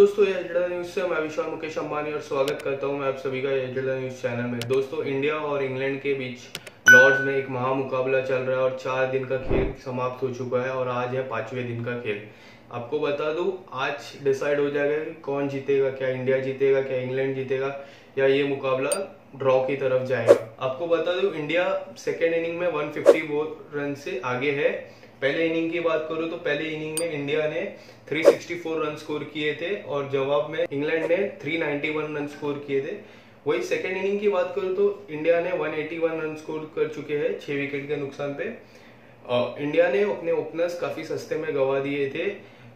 दोस्तों agenda news से मैं विशाल मुकेश अंबानी और स्वागत करता हूं मैं आप सभी का एजेंडा न्यूज चैनल में। दोस्तों इंडिया और इंग्लैंड के बीच लॉर्ड्स में एक महामुकाबला चल रहा है और 4 दिन का खेल समाप्त हो चुका है और आज है 5वें दिन का खेल। आपको बता दूं आज डिसाइड हो जाएगा कि कौन जीतेगा, क्या इंडिया जीतेगा, क्या इंग्लैंड जीतेगा या ये मुकाबला ड्रॉ की तरफ जाएगा। आपको बता दूं इंडिया सेकेंड इनिंग में 154 रन से आगे है। पहले इनिंग की बात करूं तो पहले इनिंग में इंडिया ने 364 रन स्कोर किए थे और जवाब में इंग्लैंड ने 391 रन स्कोर किए थे। वही सेकेंड इनिंग की बात करूं तो इंडिया ने 181 रन स्कोर कर चुके हैं 6 विकेट के नुकसान पे। इंडिया ने अपने ओपनर्स काफी सस्ते में गवा दिए थे।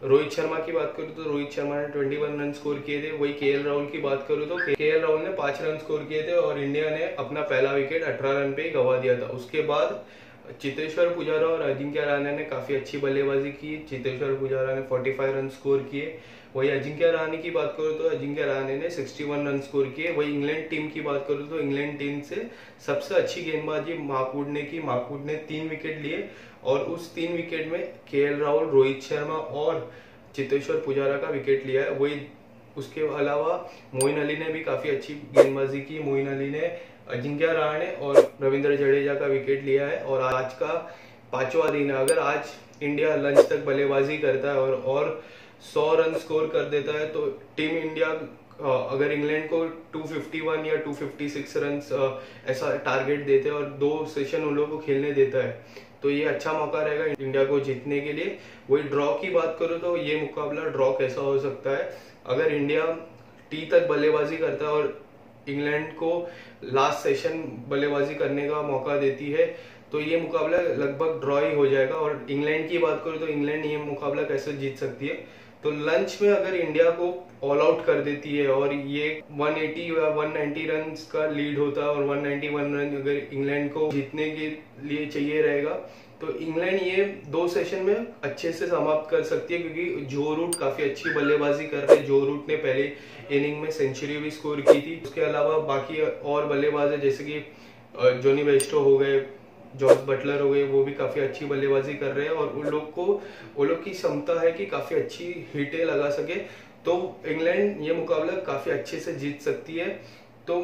रोहित शर्मा की बात करूं तो रोहित शर्मा ने 21 रन स्कोर किए थे। वही केएल राहुल की बात करूं तो केएल राहुल ने 5 रन स्कोर किए थे और इंडिया ने अपना पहला विकेट 18 रन पे ही गवा दिया था। उसके बाद चेतेश्वर पुजारा और अजिंक्य राणा ने काफी अच्छी बल्लेबाजी की। चेतेश्वर पुजारा ने 45 रन स्कोर किए। वही अजिंक्य राणा की बात करूँ तो अजिंक्य राणा ने 61 रन स्कोर किए। वही इंग्लैंड टीम की बात करूँ तो इंग्लैंड टीम से सबसे अच्छी गेंदबाजी मार्क वुड ने की। मार्क वुड ने 3 विकेट लिए और उस 3 विकेट में केएल राहुल, रोहित शर्मा और चेतेश्वर पुजारा का विकेट लिया है। वही उसके अलावा मुईन अली ने भी काफी अच्छी गेंदबाजी की। मुईन अली ने, अजिंक्य राणे और रविंद्र जडेजा का विकेट लिया है। और आज का 5वां दिन है। अगर आज इंडिया लंच तक बल्लेबाजी करता है और 100 रन स्कोर कर देता है तो टीम इंडिया अगर इंग्लैंड को 251 या 256 रन ऐसा टारगेट देते हैं और 2 सेशन उन लोगों को खेलने देता है तो ये अच्छा मौका रहेगा इंडिया को जीतने के लिए। वही ड्रॉ की बात करूँ तो ये मुकाबला ड्रॉ कैसा हो सकता है। अगर इंडिया टी तक बल्लेबाजी करता है और इंग्लैंड को लास्ट सेशन बल्लेबाजी करने का मौका देती है तो ये मुकाबला लगभग ड्रॉ ही हो जाएगा। और इंग्लैंड की बात करूँ तो इंग्लैंड ये मुकाबला कैसे जीत सकती है तो लंच में अगर इंडिया को ऑल आउट कर देती है और ये 180 या 190 रन का लीड होता है और 191 रन अगर इंग्लैंड को जीतने के लिए चाहिए रहेगा तो इंग्लैंड ये 2 सेशन में अच्छे से समाप्त कर सकती है क्योंकि जो रूट काफी अच्छी बल्लेबाजी कर रहे हैं। जो रूट ने पहले इनिंग में सेंचुरी भी स्कोर की थी। उसके अलावा बाकी और बल्लेबाज है जैसे कि जॉनी बेयरस्टो हो गए, जोस बटलर हो गए, वो भी काफ़ी अच्छी बल्लेबाजी कर रहे हैं और उन लोग की क्षमता है कि काफ़ी अच्छी हिटें लगा सके तो इंग्लैंड ये मुकाबला काफ़ी अच्छे से जीत सकती है। तो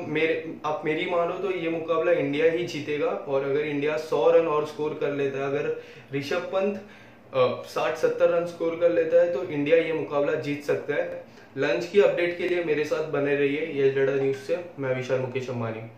आप मेरी मानो तो ये मुकाबला इंडिया ही जीतेगा। और अगर इंडिया 100 रन और स्कोर कर लेता है, अगर ऋषभ पंत 60-70 रन स्कोर कर लेता है तो इंडिया ये मुकाबला जीत सकता है। लंच की अपडेट के लिए मेरे साथ बने रहिए। ये एजेंडा न्यूज़ से मैं विशाल मुकेश अंबानी।